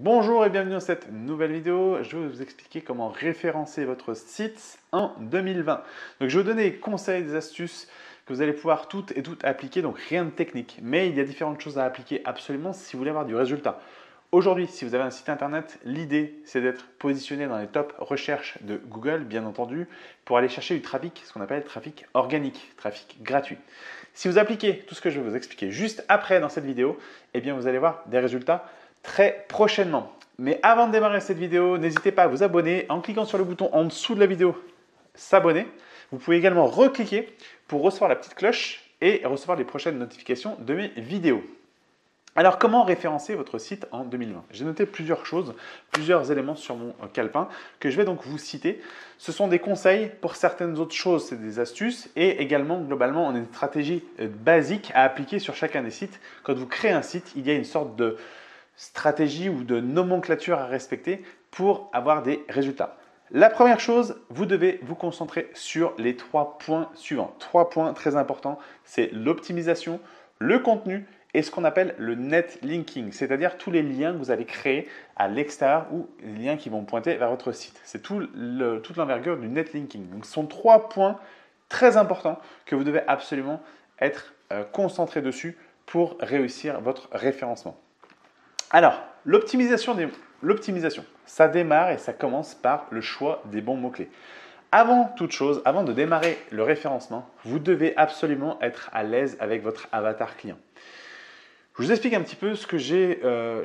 Bonjour et bienvenue dans cette nouvelle vidéo. Je vais vous expliquer comment référencer votre site en 2020. Donc, je vais vous donner des conseils, des astuces que vous allez pouvoir toutes appliquer, donc rien de technique. Mais il y a différentes choses à appliquer absolument si vous voulez avoir du résultat. Aujourd'hui, si vous avez un site internet, l'idée c'est d'être positionné dans les top recherches de Google, bien entendu, pour aller chercher du trafic, ce qu'on appelle trafic organique, trafic gratuit. Si vous appliquez tout ce que je vais vous expliquer juste après dans cette vidéo, eh bien vous allez voir des résultats très prochainement. Mais avant de démarrer cette vidéo, n'hésitez pas à vous abonner en cliquant sur le bouton en dessous de la vidéo « S'abonner ». Vous pouvez également recliquer pour recevoir la petite cloche et recevoir les prochaines notifications de mes vidéos. Alors, comment référencer votre site en 2020 ? J'ai noté plusieurs choses, plusieurs éléments sur mon calepin que je vais donc vous citer. Ce sont des conseils pour certaines autres choses, c'est des astuces et également globalement, on a une stratégie basique à appliquer sur chacun des sites. Quand vous créez un site, il y a une sorte de stratégie ou de nomenclature à respecter pour avoir des résultats. La première chose, vous devez vous concentrer sur les trois points suivants. Trois points très importants, c'est l'optimisation, le contenu et ce qu'on appelle le net linking, c'est-à-dire tous les liens que vous allez créer à l'extérieur ou les liens qui vont pointer vers votre site. C'est toute l'envergure du net linking. Donc, ce sont trois points très importants que vous devez absolument être concentré dessus pour réussir votre référencement. Alors, l'optimisation, ça démarre et ça commence par le choix des bons mots-clés. Avant toute chose, avant de démarrer le référencement, vous devez absolument être à l'aise avec votre avatar client. Je vous explique un petit peu ce que j'ai,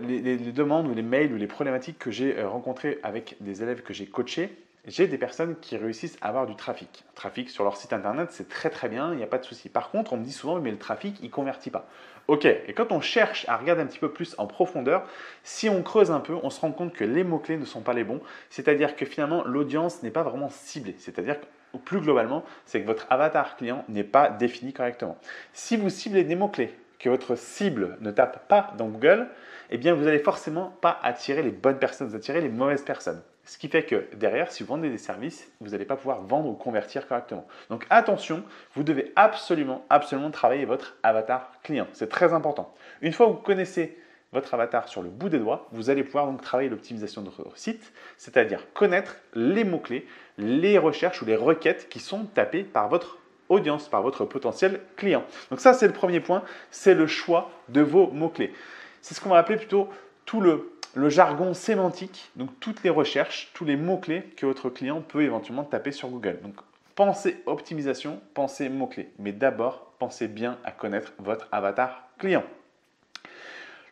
les demandes ou les mails ou les problématiques que j'ai rencontrées avec des élèves que j'ai coachés. J'ai des personnes qui réussissent à avoir du trafic. Le trafic sur leur site internet, c'est très très bien, il n'y a pas de souci. Par contre, on me dit souvent, mais le trafic, il ne convertit pas. Ok, et quand on cherche à regarder un petit peu plus en profondeur, si on creuse un peu, on se rend compte que les mots-clés ne sont pas les bons. C'est-à-dire que finalement, l'audience n'est pas vraiment ciblée. C'est-à-dire que plus globalement, c'est que votre avatar client n'est pas défini correctement. Si vous ciblez des mots-clés que votre cible ne tape pas dans Google, eh bien, vous n'allez forcément pas attirer les bonnes personnes, vous attirez les mauvaises personnes. Ce qui fait que derrière, si vous vendez des services, vous n'allez pas pouvoir vendre ou convertir correctement. Donc attention, vous devez absolument travailler votre avatar client. C'est très important. Une fois que vous connaissez votre avatar sur le bout des doigts, vous allez pouvoir donc travailler l'optimisation de votre site, c'est-à-dire connaître les mots-clés, les recherches ou les requêtes qui sont tapées par votre audience, par votre potentiel client. Donc ça, c'est le premier point, c'est le choix de vos mots-clés. C'est ce qu'on va appeler plutôt tout le jargon sémantique, donc toutes les recherches, tous les mots-clés que votre client peut éventuellement taper sur Google. Donc, pensez optimisation, pensez mots-clés. Mais d'abord, pensez bien à connaître votre avatar client.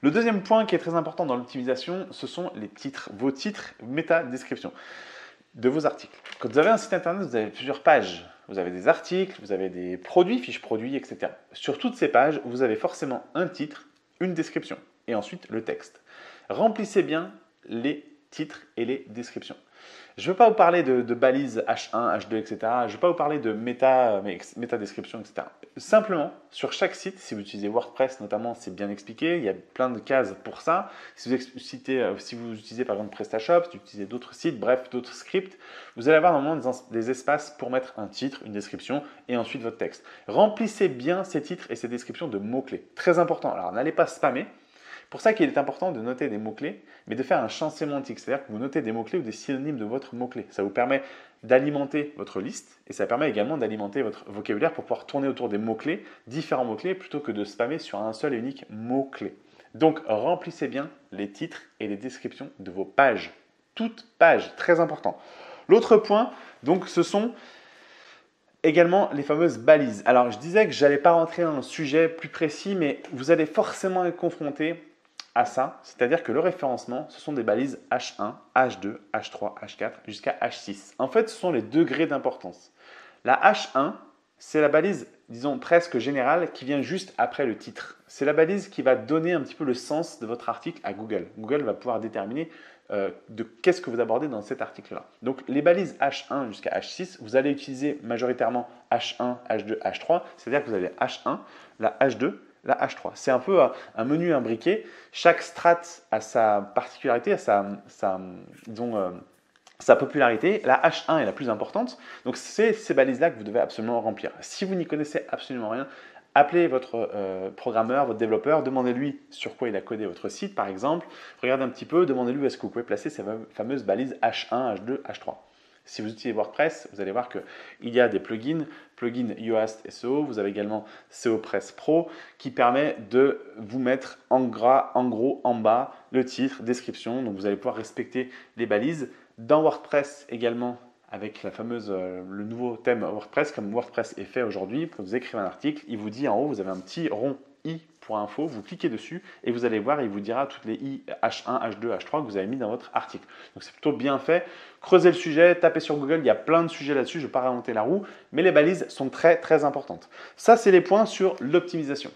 Le deuxième point qui est très important dans l'optimisation, ce sont les titres, vos titres méta-description de vos articles. Quand vous avez un site internet, vous avez plusieurs pages. Vous avez des articles, vous avez des produits, fiches produits, etc. Sur toutes ces pages, vous avez forcément un titre, une description et ensuite le texte. Remplissez bien les titres et les descriptions. Je ne veux pas vous parler de balises H1, H2, etc. Je ne veux pas vous parler de méta-description, etc. Simplement, sur chaque site, si vous utilisez WordPress notamment, c'est bien expliqué. Il y a plein de cases pour ça. Si vous utilisez par exemple PrestaShop, si vous utilisez d'autres sites, bref, d'autres scripts, vous allez avoir normalement des espaces pour mettre un titre, une description et ensuite votre texte. Remplissez bien ces titres et ces descriptions de mots-clés. Très important. Alors, n'allez pas spammer. C'est pour ça qu'il est important de noter des mots-clés, mais de faire un champ sémantique, c'est-à-dire que vous notez des mots-clés ou des synonymes de votre mot-clé. Ça vous permet d'alimenter votre liste et ça permet également d'alimenter votre vocabulaire pour pouvoir tourner autour des mots-clés, différents mots-clés, plutôt que de spammer sur un seul et unique mot-clé. Donc, remplissez bien les titres et les descriptions de vos pages. Toutes pages, très important. L'autre point, donc, ce sont également les fameuses balises. Alors, je disais que je n'allais pas rentrer dans le sujet plus précis, mais vous allez forcément être confronté à ça, c'est-à-dire que le référencement, ce sont des balises H1, H2, H3, H4 jusqu'à H6. En fait, ce sont les degrés d'importance. La H1, c'est la balise, disons, presque générale qui vient juste après le titre. C'est la balise qui va donner un petit peu le sens de votre article à Google. Google va pouvoir déterminer de qu'est-ce que vous abordez dans cet article-là. Donc, les balises H1 jusqu'à H6, vous allez utiliser majoritairement H1, H2, H3, c'est-à-dire que vous avez H1, la H2, la H3. C'est un peu un menu imbriqué. Chaque strate a sa particularité, a sa popularité. La H1 est la plus importante. Donc, c'est ces balises-là que vous devez absolument remplir. Si vous n'y connaissez absolument rien, Appelez votre programmeur, votre développeur, demandez-lui sur quoi il a codé votre site par exemple. Regardez un petit peu, demandez-lui est-ce que vous pouvez placer ces fameuses balises H1, H2, H3. Si vous utilisez WordPress, vous allez voir qu'il y a des plugins Yoast SEO, vous avez également SEO Press Pro qui permet de vous mettre en gras, en gros, en bas, le titre, description, donc vous allez pouvoir respecter les balises. Dans WordPress également, avec la fameuse, le nouveau thème WordPress, comme WordPress est fait aujourd'hui, quand vous écrivez un article, il vous dit en haut, vous avez un petit rond i pour info, vous cliquez dessus et vous allez voir, il vous dira toutes les i H1, H2, H3 que vous avez mis dans votre article. Donc c'est plutôt bien fait. Creusez le sujet, tapez sur Google, il y a plein de sujets là-dessus, je ne vais pas réinventer la roue, mais les balises sont très très importantes. Ça, c'est les points sur l'optimisation.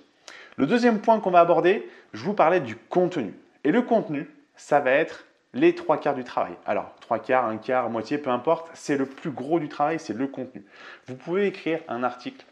Le deuxième point qu'on va aborder, je vous parlais du contenu. Et le contenu, ça va être les 3/4 du travail. Alors, 3/4, 1/4, moitié, peu importe, c'est le plus gros du travail, c'est le contenu. Vous pouvez écrire un article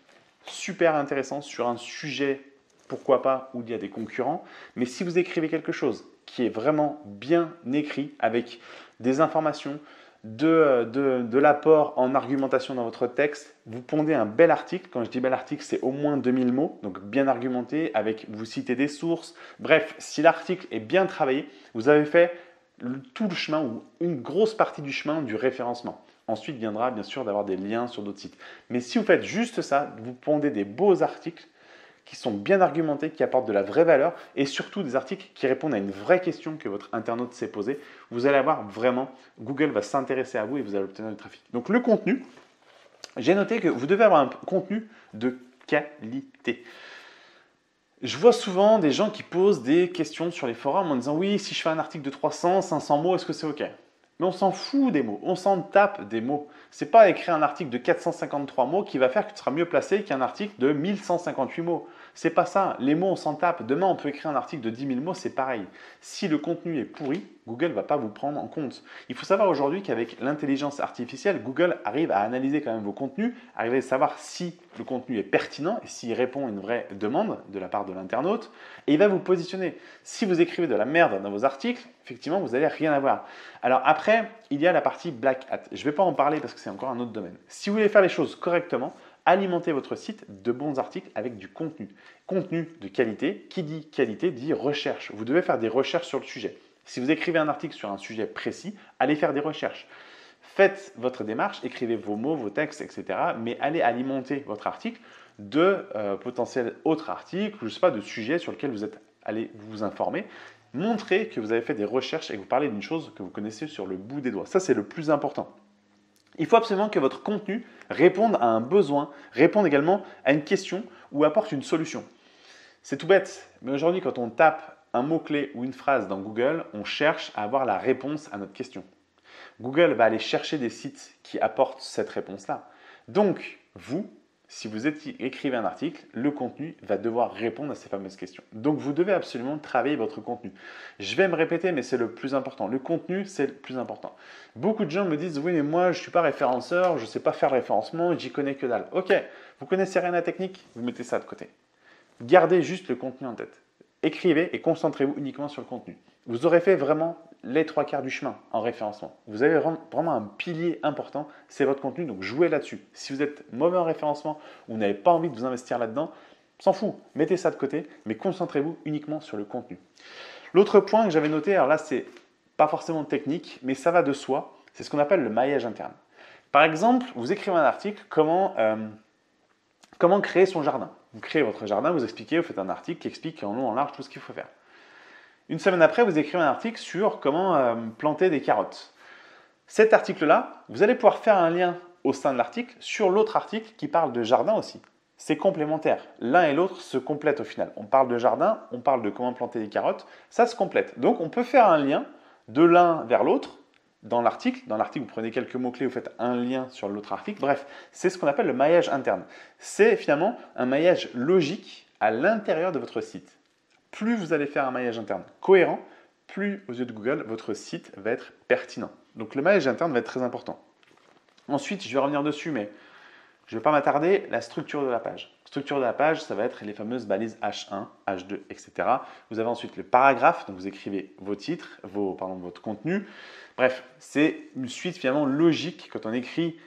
super intéressant sur un sujet, pourquoi pas, où il y a des concurrents, mais si vous écrivez quelque chose qui est vraiment bien écrit, avec des informations, de l'apport en argumentation dans votre texte, vous pondez un bel article. Quand je dis bel article, c'est au moins 2000 mots, donc bien argumenté, avec vous citez des sources. Bref, si l'article est bien travaillé, vous avez fait tout le chemin ou une grosse partie du chemin du référencement. Ensuite viendra bien sûr d'avoir des liens sur d'autres sites. Mais si vous faites juste ça, vous pondez des beaux articles qui sont bien argumentés, qui apportent de la vraie valeur et surtout des articles qui répondent à une vraie question que votre internaute s'est posée. Vous allez avoir vraiment, Google va s'intéresser à vous et vous allez obtenir du trafic. Donc le contenu, j'ai noté que vous devez avoir un contenu de qualité. Je vois souvent des gens qui posent des questions sur les forums en disant « Oui, si je fais un article de 300, 500 mots, est-ce que c'est OK ?» Mais on s'en fout des mots, on s'en tape des mots. Ce n'est pas écrire un article de 453 mots qui va faire que tu seras mieux placé qu'un article de 1158 mots. C'est pas ça, les mots on s'en tape. Demain, on peut écrire un article de 10 000 mots, c'est pareil. Si le contenu est pourri, Google ne va pas vous prendre en compte. Il faut savoir aujourd'hui qu'avec l'intelligence artificielle, Google arrive à analyser quand même vos contenus, arrive à savoir si le contenu est pertinent et s'il répond à une vraie demande de la part de l'internaute, et il va vous positionner. Si vous écrivez de la merde dans vos articles, effectivement, vous n'allez rien avoir. Alors après, il y a la partie black hat. Je ne vais pas en parler parce que c'est encore un autre domaine. Si vous voulez faire les choses correctement, alimentez votre site de bons articles avec du contenu. Contenu de qualité. Qui dit qualité dit recherche. Vous devez faire des recherches sur le sujet. Si vous écrivez un article sur un sujet précis, allez faire des recherches. Faites votre démarche, écrivez vos mots, vos textes, etc. Mais allez alimenter votre article de potentiels autres articles, je ne sais pas, de sujets sur lesquels vous êtes allé vous informer. Montrez que vous avez fait des recherches et que vous parlez d'une chose que vous connaissez sur le bout des doigts. Ça, c'est le plus important. Il faut absolument que votre contenu réponde à un besoin, réponde également à une question ou apporte une solution. C'est tout bête, mais aujourd'hui, quand on tape un mot-clé ou une phrase dans Google, on cherche à avoir la réponse à notre question. Google va aller chercher des sites qui apportent cette réponse-là. Donc, vous, si vous écrivez un article, le contenu va devoir répondre à ces fameuses questions. Donc, vous devez absolument travailler votre contenu. Je vais me répéter, mais c'est le plus important. Le contenu, c'est le plus important. Beaucoup de gens me disent « Oui, mais moi, je ne suis pas référenceur, je ne sais pas faire référencement, j'y connais que dalle. » Ok, vous connaissez rien à la technique, vous mettez ça de côté. Gardez juste le contenu en tête. Écrivez et concentrez-vous uniquement sur le contenu. Vous aurez fait vraiment les 3/4 du chemin en référencement. Vous avez vraiment un pilier important, c'est votre contenu, donc jouez là-dessus. Si vous êtes mauvais en référencement ou vous n'avez pas envie de vous investir là-dedans, s'en fout, mettez ça de côté, mais concentrez-vous uniquement sur le contenu. L'autre point que j'avais noté, alors là, c'est pas forcément technique, mais ça va de soi, c'est ce qu'on appelle le maillage interne. Par exemple, vous écrivez un article, comment créer son jardin. Vous créez votre jardin, vous expliquez, vous faites un article qui explique en long, en large tout ce qu'il faut faire. Une semaine après, vous écrivez un article sur comment planter des carottes. Cet article-là, vous allez pouvoir faire un lien au sein de l'article sur l'autre article qui parle de jardin aussi. C'est complémentaire. L'un et l'autre se complètent au final. On parle de jardin, on parle de comment planter des carottes, ça se complète. Donc, on peut faire un lien de l'un vers l'autre dans l'article. Dans l'article, vous prenez quelques mots-clés, vous faites un lien sur l'autre article. Bref, c'est ce qu'on appelle le maillage interne. C'est finalement un maillage logique à l'intérieur de votre site. Plus vous allez faire un maillage interne cohérent, plus aux yeux de Google, votre site va être pertinent. Donc, le maillage interne va être très important. Ensuite, je vais revenir dessus, mais je ne vais pas m'attarder, la structure de la page. Structure de la page, ça va être les fameuses balises H1, H2, etc. Vous avez ensuite le paragraphe, donc vous écrivez vos titres, votre contenu. Bref, c'est une suite finalement logique. Quand on écrit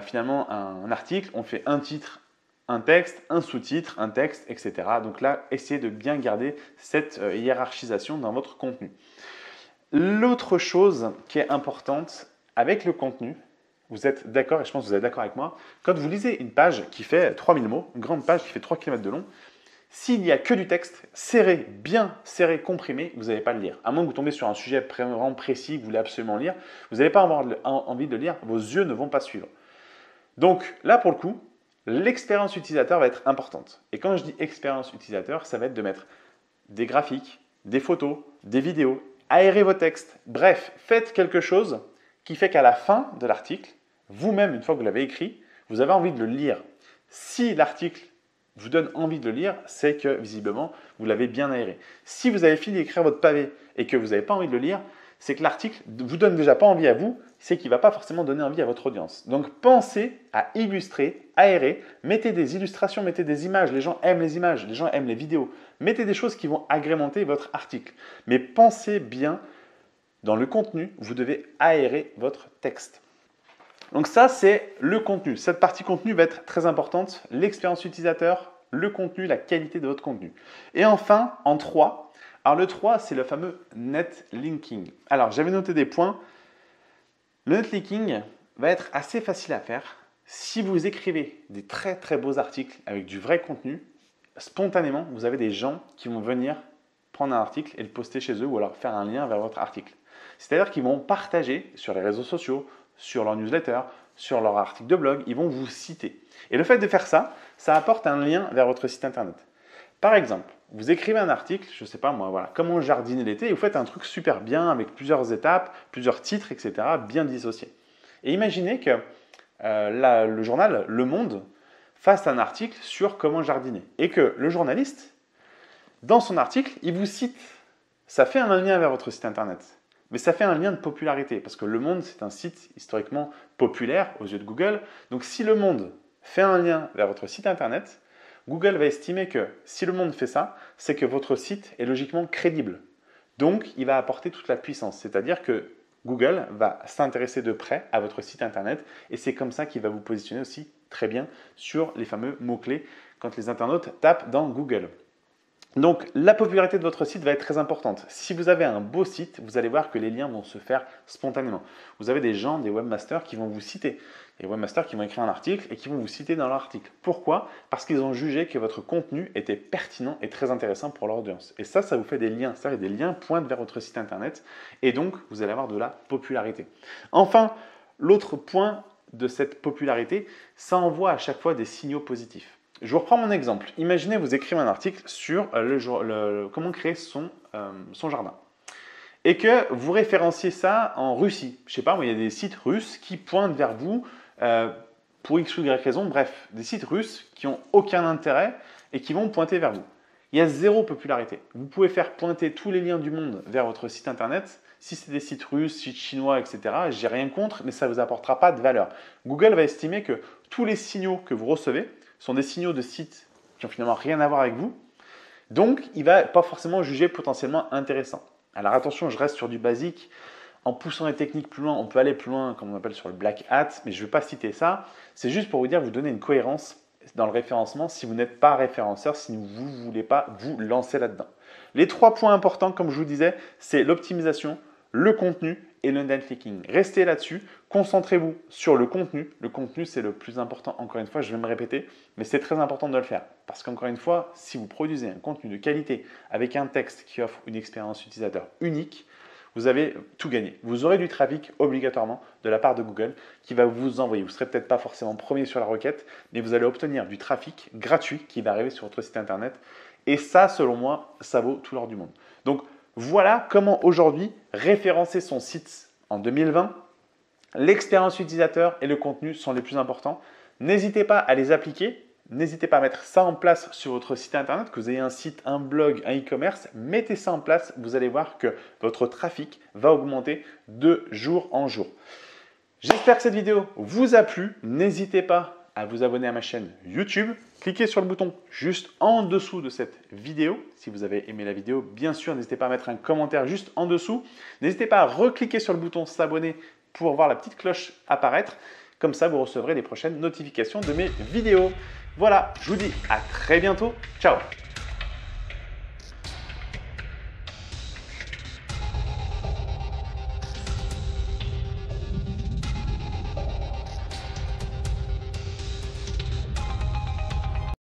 finalement un article, on fait un titre, un texte, un sous-titre, un texte, etc. Donc là, essayez de bien garder cette hiérarchisation dans votre contenu. L'autre chose qui est importante avec le contenu, vous êtes d'accord, et je pense que vous êtes d'accord avec moi, quand vous lisez une page qui fait 3000 mots, une grande page qui fait 3 km de long, s'il n'y a que du texte serré, bien serré, comprimé, vous n'allez pas le lire. À moins que vous tombiez sur un sujet vraiment précis que vous voulez absolument lire, vous n'allez pas avoir envie de le lire, vos yeux ne vont pas suivre. Donc là, pour le coup, l'expérience utilisateur va être importante. Et quand je dis expérience utilisateur, ça va être de mettre des graphiques, des photos, des vidéos, aérez vos textes. Bref, faites quelque chose qui fait qu'à la fin de l'article, vous-même, une fois que vous l'avez écrit, vous avez envie de le lire. Si l'article vous donne envie de le lire, c'est que visiblement, vous l'avez bien aéré. Si vous avez fini d'écrire votre pavé et que vous n'avez pas envie de le lire, c'est que l'article ne vous donne déjà pas envie à vous, c'est qu'il ne va pas forcément donner envie à votre audience. Donc, pensez à illustrer, aérer, mettez des illustrations, mettez des images. Les gens aiment les images, les gens aiment les vidéos. Mettez des choses qui vont agrémenter votre article. Mais pensez bien, dans le contenu, vous devez aérer votre texte. Donc ça, c'est le contenu. Cette partie contenu va être très importante. L'expérience utilisateur, le contenu, la qualité de votre contenu. Et enfin, en 3... Alors, le 3, c'est le fameux net linking. Alors, j'avais noté des points. Le net linking va être assez facile à faire si vous écrivez des très, très beaux articles avec du vrai contenu. Spontanément, vous avez des gens qui vont venir prendre un article et le poster chez eux ou alors faire un lien vers votre article. C'est-à-dire qu'ils vont partager sur les réseaux sociaux, sur leur newsletter, sur leur article de blog, ils vont vous citer. Et le fait de faire ça, ça apporte un lien vers votre site internet. Par exemple, vous écrivez un article, je ne sais pas moi, voilà, comment jardiner l'été, et vous faites un truc super bien avec plusieurs étapes, plusieurs titres, etc., bien dissociés. Et imaginez que le journal Le Monde fasse un article sur comment jardiner et que le journaliste, dans son article, il vous cite. Ça fait un lien vers votre site internet, mais ça fait un lien de popularité parce que Le Monde, c'est un site historiquement populaire aux yeux de Google. Donc, si Le Monde fait un lien vers votre site internet, Google va estimer que si Le Monde fait ça, c'est que votre site est logiquement crédible. Donc, il va apporter toute la puissance. C'est-à-dire que Google va s'intéresser de près à votre site internet et c'est comme ça qu'il va vous positionner aussi très bien sur les fameux mots-clés quand les internautes tapent dans Google. Donc, la popularité de votre site va être très importante. Si vous avez un beau site, vous allez voir que les liens vont se faire spontanément. Vous avez des gens, des webmasters qui vont vous citer. Les webmasters qui vont écrire un article et qui vont vous citer dans leur article. Pourquoi? Parce qu'ils ont jugé que votre contenu était pertinent et très intéressant pour leur audience. Et ça, ça vous fait des liens. Ça fait des liens pointent vers votre site internet et donc, vous allez avoir de la popularité. Enfin, l'autre point de cette popularité, ça envoie à chaque fois des signaux positifs. Je vous reprends mon exemple. Imaginez, vous écrivez un article sur comment créer son jardin et que vous référenciez ça en Russie. Je ne sais pas, il y a des sites russes qui pointent vers vous pour X ou Y raison. Bref, des sites russes qui n'ont aucun intérêt et qui vont pointer vers vous. Il y a zéro popularité. Vous pouvez faire pointer tous les liens du monde vers votre site internet. Si c'est des sites russes, sites chinois, etc., j'ai rien contre, mais ça ne vous apportera pas de valeur. Google va estimer que tous les signaux que vous recevez sont des signaux de sites qui n'ont finalement rien à voir avec vous. Donc, il ne va pas forcément juger potentiellement intéressant. Alors attention, je reste sur du basique. En poussant les techniques plus loin, on peut aller plus loin, comme on appelle sur le black hat, mais je ne vais pas citer ça. C'est juste pour vous dire, vous donner une cohérence dans le référencement si vous n'êtes pas référenceur, si vous ne voulez pas vous lancer là-dedans. Les 3 points importants, comme je vous disais, c'est l'optimisation, le contenu et le net linking. Restez là-dessus, concentrez-vous sur le contenu. Le contenu, c'est le plus important. Encore une fois, je vais me répéter, mais c'est très important de le faire. Parce qu'encore une fois, si vous produisez un contenu de qualité avec un texte qui offre une expérience utilisateur unique, vous avez tout gagné. Vous aurez du trafic obligatoirement de la part de Google qui va vous envoyer. Vous ne serez peut-être pas forcément premier sur la requête, mais vous allez obtenir du trafic gratuit qui va arriver sur votre site internet. Et ça, selon moi, ça vaut tout l'or du monde. Donc, voilà comment aujourd'hui référencer son site en 2020. L'expérience utilisateur et le contenu sont les plus importants. N'hésitez pas à les appliquer. N'hésitez pas à mettre ça en place sur votre site internet, que vous ayez un site, un blog, un e-commerce. Mettez ça en place, vous allez voir que votre trafic va augmenter de jour en jour. J'espère que cette vidéo vous a plu. N'hésitez pas à vous abonner à ma chaîne YouTube. Cliquez sur le bouton juste en dessous de cette vidéo. Si vous avez aimé la vidéo, bien sûr, n'hésitez pas à mettre un commentaire juste en dessous. N'hésitez pas à recliquer sur le bouton s'abonner pour voir la petite cloche apparaître. Comme ça, vous recevrez les prochaines notifications de mes vidéos. Voilà, je vous dis à très bientôt. Ciao!